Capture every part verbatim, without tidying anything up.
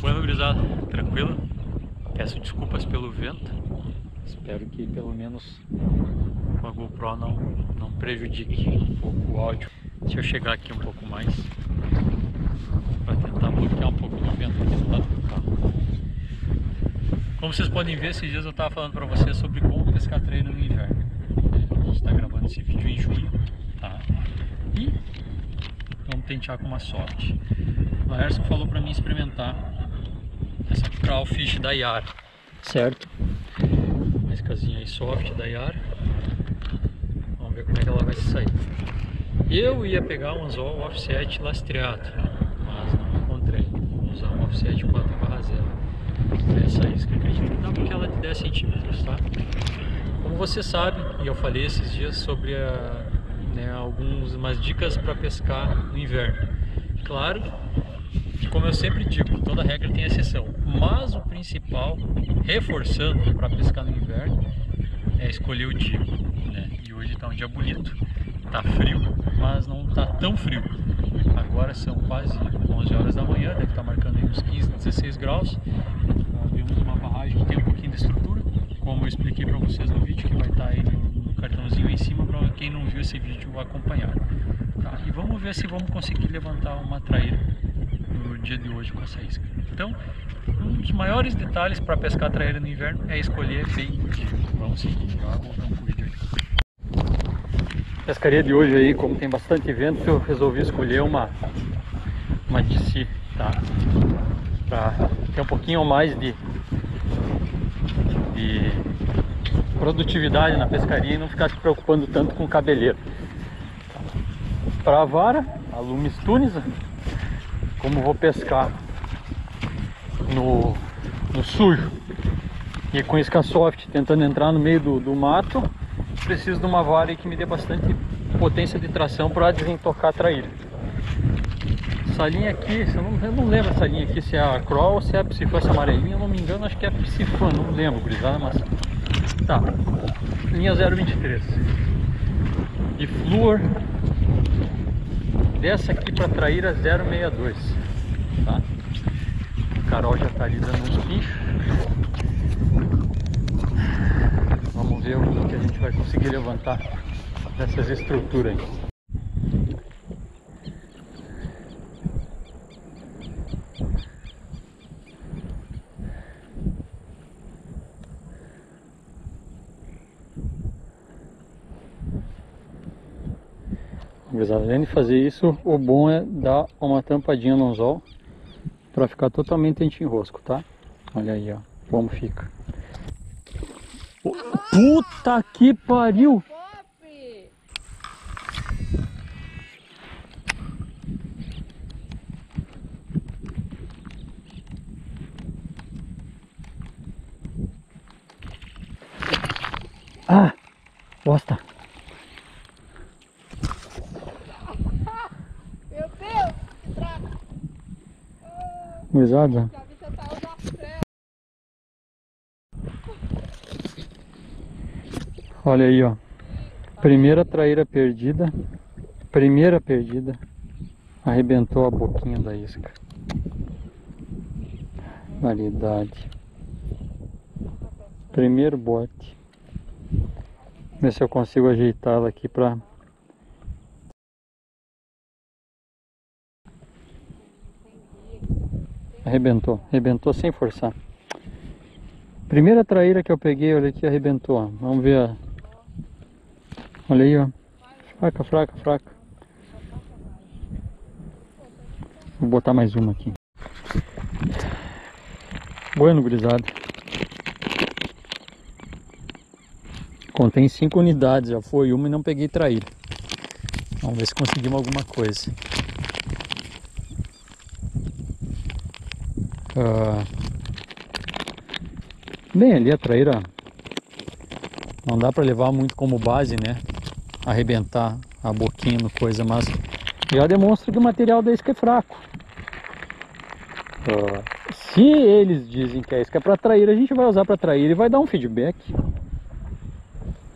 Bueno, gurizada, tranquilo? Peço desculpas pelo vento. Espero que pelo menos com a GoPro não, não prejudique um pouco o áudio. Deixa eu chegar aqui um pouco mais para tentar bloquear um pouco do vento aqui do lado do carro. Como vocês podem ver, esses dias eu estava falando para vocês sobre como pescar traíra no inverno. A gente está gravando esse vídeo em junho, tá? E vamos tentear com uma sorte. O Aerson falou para mim experimentar essa Crayfish da Yara, certo? Uma escasinha aí soft da Yara. Vamos ver como é que ela vai se sair. Eu ia pegar um anzol offset lastreado, mas não encontrei. Vou usar um offset quatro barra zero. Essa isca que a gente dá porque ela é de dez centímetros, tá? Como você sabe, e eu falei esses dias sobre a, né, algumas umas dicas para pescar no inverno. Claro, como eu sempre digo, toda regra tem exceção, mas o principal, reforçando, para pescar no inverno é escolher o dia, né? E hoje está um dia bonito, está frio, mas não está tão frio. Agora são quase onze horas da manhã, deve estar marcando aí uns quinze, dezesseis graus. Nós vimos uma barragem que tem um pouquinho de estrutura, como eu expliquei para vocês no vídeo, que vai estar aí no cartãozinho aí em cima para quem não viu esse vídeo acompanhar. Tá? E vamos ver se vamos conseguir levantar uma traíra no dia de hoje com essa isca. Então, um dos maiores detalhes para pescar traíra no inverno é escolher bem o dia. Vamos seguir, eu vou dar um vídeo aí. Pescaria de hoje aí, como tem bastante vento, eu resolvi escolher uma uma D C, tá? Para ter um pouquinho mais de de produtividade na pescaria e não ficar se preocupando tanto com o cabeleiro. Para a vara, a Lumis Tunisa, como vou pescar no, no sujo e com isca soft, tentando entrar no meio do, do mato, preciso de uma vara que me dê bastante potência de tração para desentocar a traíra. Essa linha aqui, eu não, eu não lembro essa linha aqui se é a Crow ou se é a Psifã, essa amarelinha, eu não me engano, acho que é a Psifã, não lembro, gurizada, mas tá, linha zero vinte e três e flúor dessa aqui para traíra zero sessenta e dois, tá? A Carol já tá ali dando uns pinchos. Vamos ver o que a gente vai conseguir levantar dessas estruturas aí. Além de fazer isso, o bom é dar uma tampadinha no anzol para ficar totalmente anti-enrosco, tá? Olha aí, ó, como fica. Oh, puta que pariu! Ah, bosta! Gurizada, olha aí, ó, primeira traíra perdida, primeira perdida, arrebentou a boquinha da isca. Variedade, primeiro bote. Ver se eu consigo ajeitá-la aqui pra... Arrebentou, arrebentou sem forçar. Primeira traíra que eu peguei, olha aqui, arrebentou, ó. Vamos ver a... Olha aí, ó. Fraca, fraca, fraca. Vou botar mais uma aqui. Bueno, gurizada, contém cinco unidades, já foi uma e não peguei traíra. Vamos ver se conseguimos alguma coisa. Uh, bem ali a traíra não dá para levar muito como base, né, arrebentar a boquinha no coisa, mas já demonstra que o material da isca é fraco. Uh, se eles dizem que a isca é para traíra, a gente vai usar para traíra e vai dar um feedback.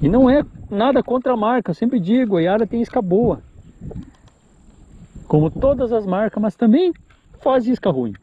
E não é nada contra a marca, eu sempre digo, a Yara tem isca boa como todas as marcas, mas também faz isca ruim.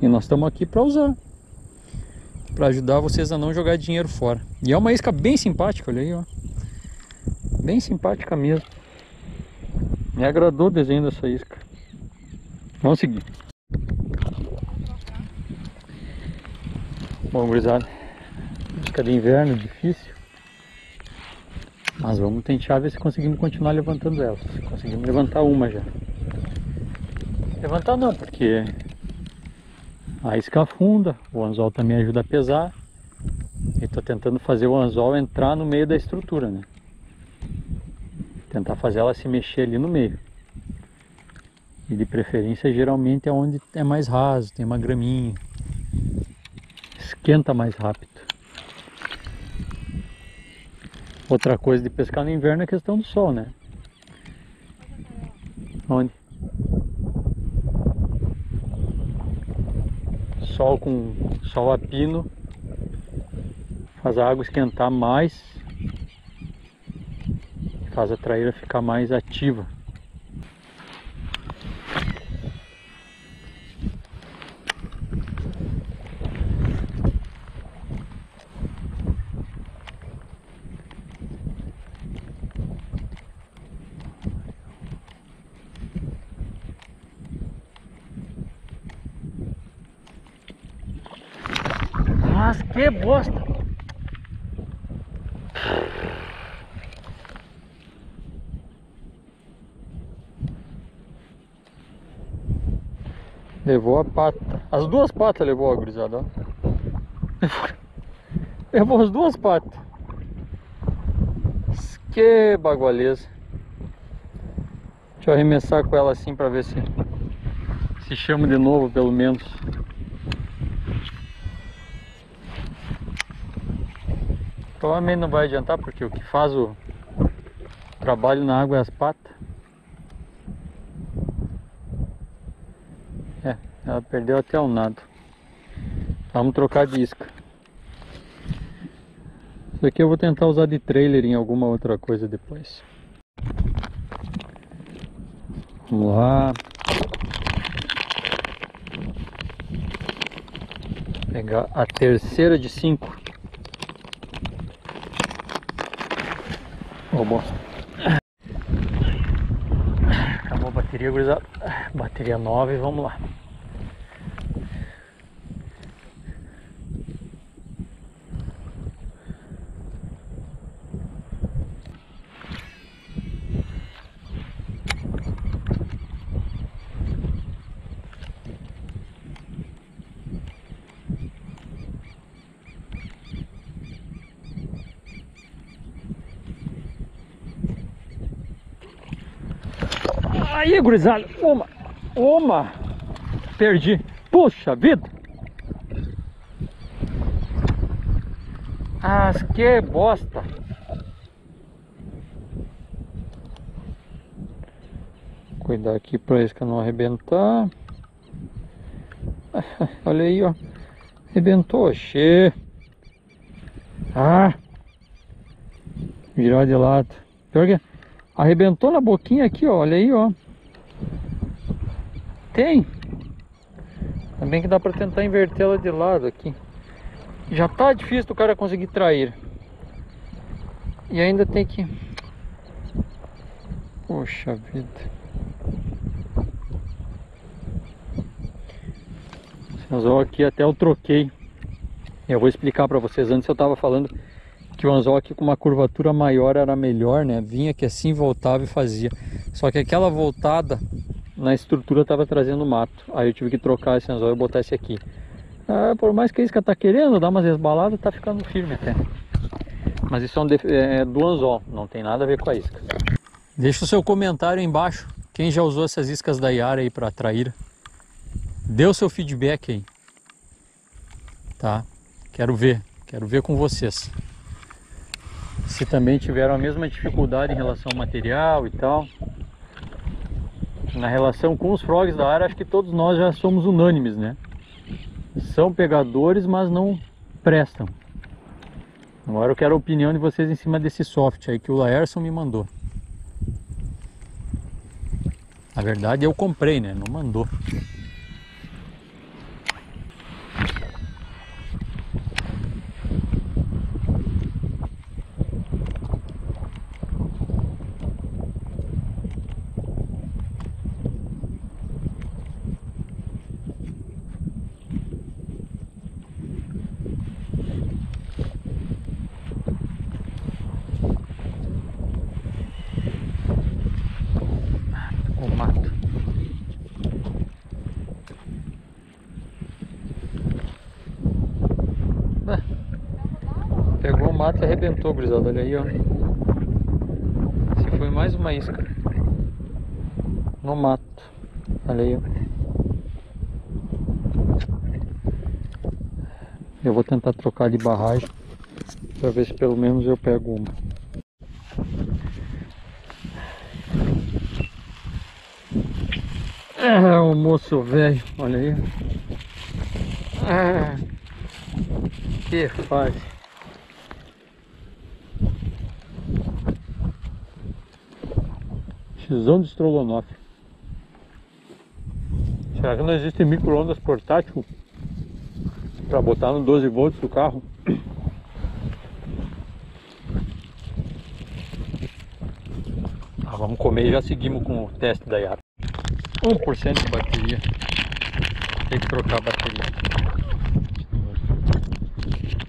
E nós estamos aqui para usar, para ajudar vocês a não jogar dinheiro fora. E é uma isca bem simpática, olha aí, ó. Bem simpática mesmo. Me agradou o desenho dessa isca. Vamos seguir. Bom, gurizada, isca de inverno, difícil. Mas vamos tentar ver se conseguimos continuar levantando elas. Conseguimos levantar uma já. Levantar não, porque a isca afunda, o anzol também ajuda a pesar. E tô tentando fazer o anzol entrar no meio da estrutura, né? Tentar fazer ela se mexer ali no meio. E de preferência, geralmente é onde é mais raso, tem uma graminha. Esquenta mais rápido. Outra coisa de pescar no inverno é a questão do sol, né? Onde? Sol com sol a pino faz a água esquentar mais, faz a traíra ficar mais ativa. Mas que bosta! Levou a pata. As duas patas levou a gurizada. Levou, levou as duas patas. Que bagualeza. Deixa eu arremessar com ela assim pra ver se se chama de novo, pelo menos. Provavelmente não vai adiantar, porque o que faz o trabalho na água é as patas. É, ela perdeu até o nado. Vamos trocar de isca. Isso aqui eu vou tentar usar de trailer em alguma outra coisa depois. Vamos lá. Vou pegar a terceira de cinco. Oh, bom. Acabou a bateria, gurizada. Bateria nova e vamos lá. Aí, gurizada, uma, uma, perdi, puxa vida, as que bosta, cuidar aqui pra isca não arrebentar, olha aí, ó, arrebentou, che, ah, virou de lado, pior que arrebentou na boquinha aqui, ó, olha aí, ó. Tem também que dá para tentar invertê-la de lado aqui. Já tá difícil o cara conseguir trair. E ainda tem que... Poxa vida. Esse anzol aqui até eu troquei. Eu vou explicar para vocês. Antes eu tava falando que o anzol aqui com uma curvatura maior era melhor, né? Vinha que assim, voltava e fazia. Só que aquela voltada... na estrutura estava trazendo mato, aí eu tive que trocar esse anzol e botar esse aqui. Ah, por mais que a isca tá querendo dar umas resbaladas, tá ficando firme até. Mas isso é, um é do anzol, não tem nada a ver com a isca. Deixa o seu comentário aí embaixo, quem já usou essas iscas da Yara aí para traíra. Dê o seu feedback aí, tá? Quero ver, quero ver com vocês. Se também tiveram a mesma dificuldade em relação ao material e tal. Na relação com os frogs da área, acho que todos nós já somos unânimes, né? São pegadores, mas não prestam. Agora eu quero a opinião de vocês em cima desse soft aí que o Aerson me mandou. Na verdade eu comprei, né? Não mandou. mato e arrebentou, gurizada. Olha aí, ó. Se foi mais uma isca no mato. Olha aí, ó. Eu vou tentar trocar de barragem para ver se pelo menos eu pego uma. É o moço velho, olha aí. Ah, que faz? Xizão de estrogonofe. Será que não existe micro-ondas portátil? Pra botar no doze volts do carro. Ah, vamos comer e já seguimos com o teste da Yara. um por cento de bateria. Tem que trocar a bateria.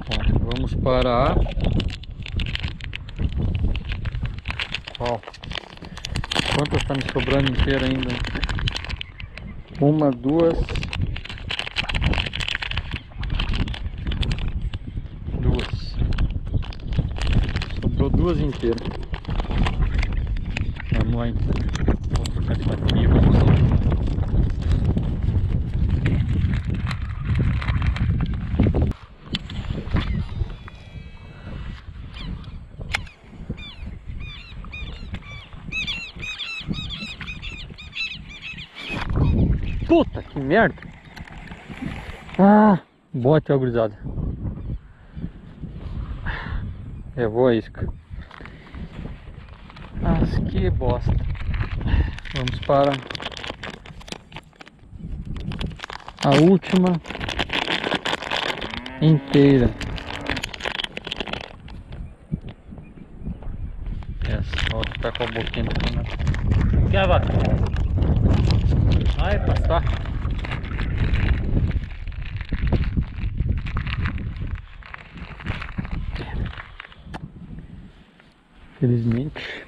Bom, vamos parar. Ó, quantas tá me sobrando inteira ainda? Uma, duas. Duas inteiras. Vamos lá então. Vou trocar de bateria. Puta que merda! Ah, bote, ó, gurizada. É boa a isca. Mas que bosta. Vamos para a última inteira. É só ficar com a boquinha do canal. Que avaca. Vai passar. Felizmente.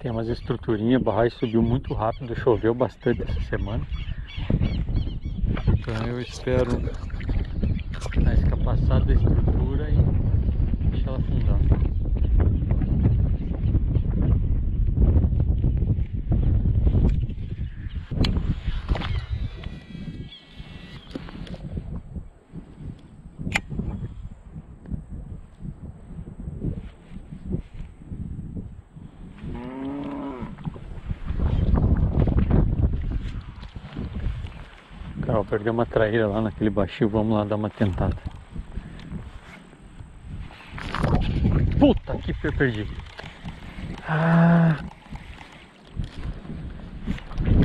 Tem umas estruturinhas, a barragem subiu muito rápido, choveu bastante essa semana. Então eu espero a isca passar da estrutura e deixar ela afundar. Cara, eu perdi uma traíra lá naquele baixinho, vamos lá dar uma tentada. Puta que eu perdi. Ah.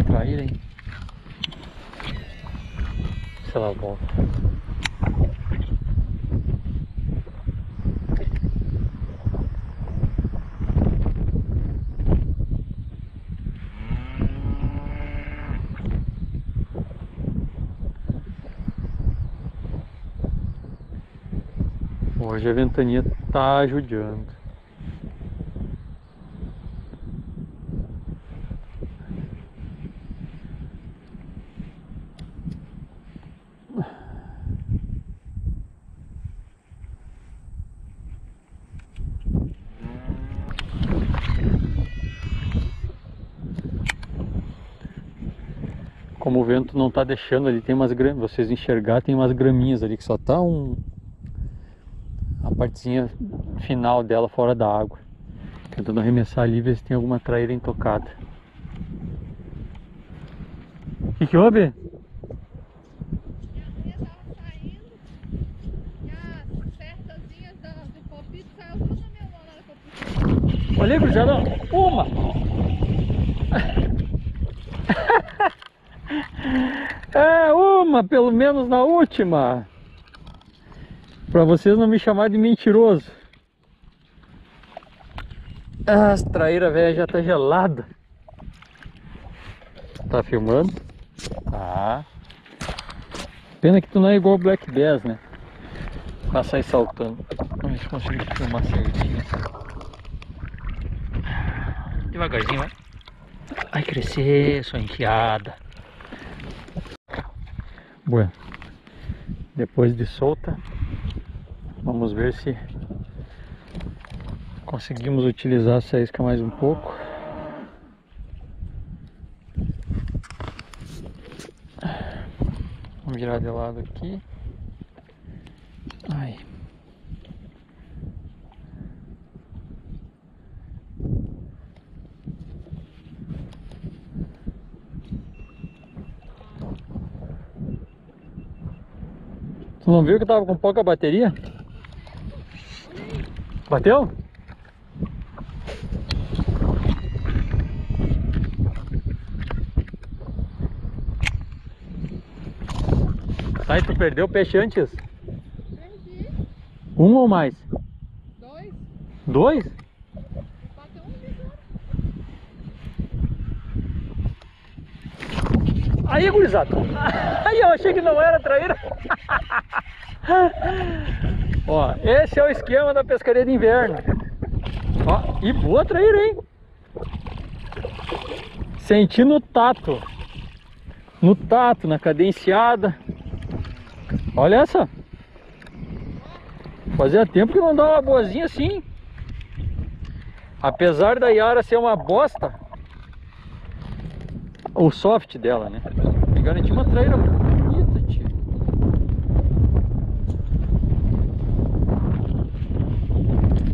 Traíra, hein? Se ela volta. Hoje a ventania tá ajudando. Como o vento não tá deixando ali, tem umas graminhas, vocês enxergar, tem umas graminhas ali que só tá um... a partezinha final dela fora da água. Tentando arremessar ali, ver se tem alguma traíra intocada. O que que houve? Minha mulher tava saindo e as certazinhas do palpite saiu tudo na minha mão lá do palpite. Olha aí, cruzadão! Uma! É, uma! Pelo menos na última! Pra vocês não me chamar de mentiroso. As traíra velha já tá gelada. Tá filmando? Tá. Pena que tu não é igual o Black dez, né? Pra sair saltando. Não, deixa eu conseguir filmar certinho. Devagarzinho, vai. Vai crescer, sua enfiada. Bueno. Depois de solta, Vamos ver se conseguimos utilizar essa isca mais um pouco. Vamos virar de lado aqui. Aí. Tu não viu que eu tava com pouca bateria? Bateu? Sai, tu perdeu o peixe antes? Perdi. Um ou mais? Dois. Dois? Bateu um de Aí, gurizada. Aí, eu achei que não era traíra. Ó, esse é o esquema da pescaria de inverno. Ó, e boa traíra, hein? Senti no tato. No tato, na cadenciada. Olha essa. Fazia tempo que não dava uma boazinha assim. Apesar da Yara ser uma bosta, o soft dela, né? Me garanti uma traíra bonita, tio.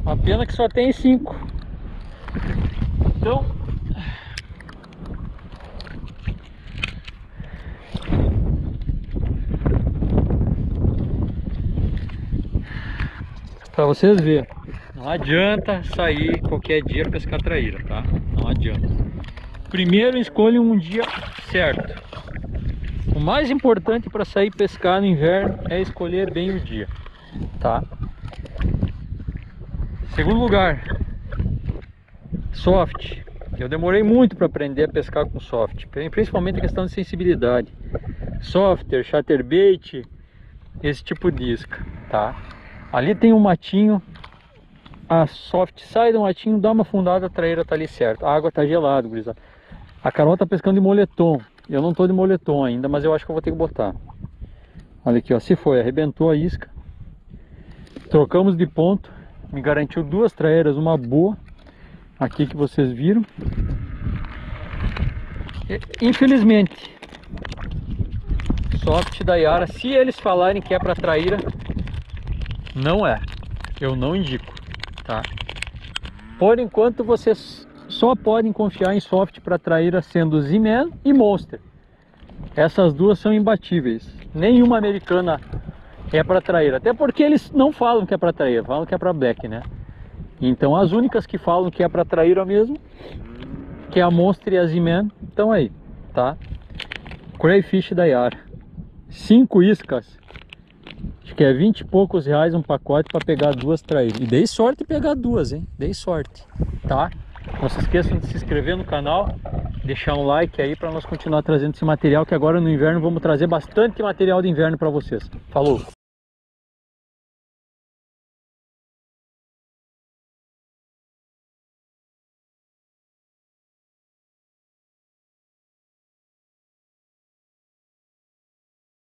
Uma pena que só tem cinco. Então... Pra vocês verem, não adianta sair qualquer dia pescar traíra, tá? Não adianta. Primeiro escolha um dia certo. O mais importante para sair pescar no inverno é escolher bem o dia, tá? Segundo lugar, soft. Eu demorei muito para aprender a pescar com soft, principalmente a questão de sensibilidade. Softer, chatterbait, esse tipo de isca, tá? Ali tem um matinho, a soft sai do matinho, dá uma fundada, a traíra tá ali certo. A água tá gelada, gurizada. A Carol tá pescando de moletom. Eu não tô de moletom ainda, mas eu acho que eu vou ter que botar. Olha aqui, ó, se foi, arrebentou a isca. Trocamos de ponto, me garantiu duas traíras, uma boa. Aqui que vocês viram. Infelizmente, soft da Yara, se eles falarem que é pra traíra, não é, eu não indico, tá? Por enquanto vocês só podem confiar em soft para traíra sendo Z-Man e Monster. Essas duas são imbatíveis. Nenhuma americana é para traíra, até porque eles não falam que é para traíra, falam que é para black, né? Então as únicas que falam que é para traíra mesmo, que é a Monster e a Z-Man, estão aí, tá? Crayfish da Yara, cinco iscas. Acho que é vinte e poucos reais um pacote para pegar duas traíras. E dei sorte em pegar duas, hein? Dei sorte, tá? Não se esqueçam de se inscrever no canal, deixar um like aí para nós continuar trazendo esse material, que agora no inverno vamos trazer bastante material de inverno para vocês. Falou!